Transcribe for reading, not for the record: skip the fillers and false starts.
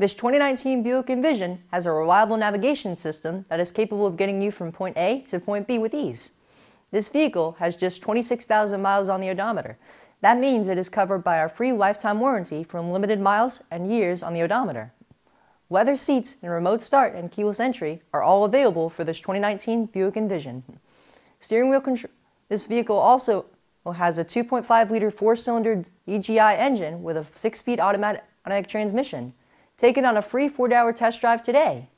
This 2019 Buick Envision has a reliable navigation system that is capable of getting you from point A to point B with ease. This vehicle has just 26,000 miles on the odometer. That means it is covered by our free lifetime warranty from limited miles and years on the odometer. Leather seats and remote start and keyless entry are all available for this 2019 Buick Envision. Steering wheel control. This vehicle also has a 2.5-liter four-cylinder EGI engine with a 6-speed automatic transmission. Take it on a free 4-hour test drive today.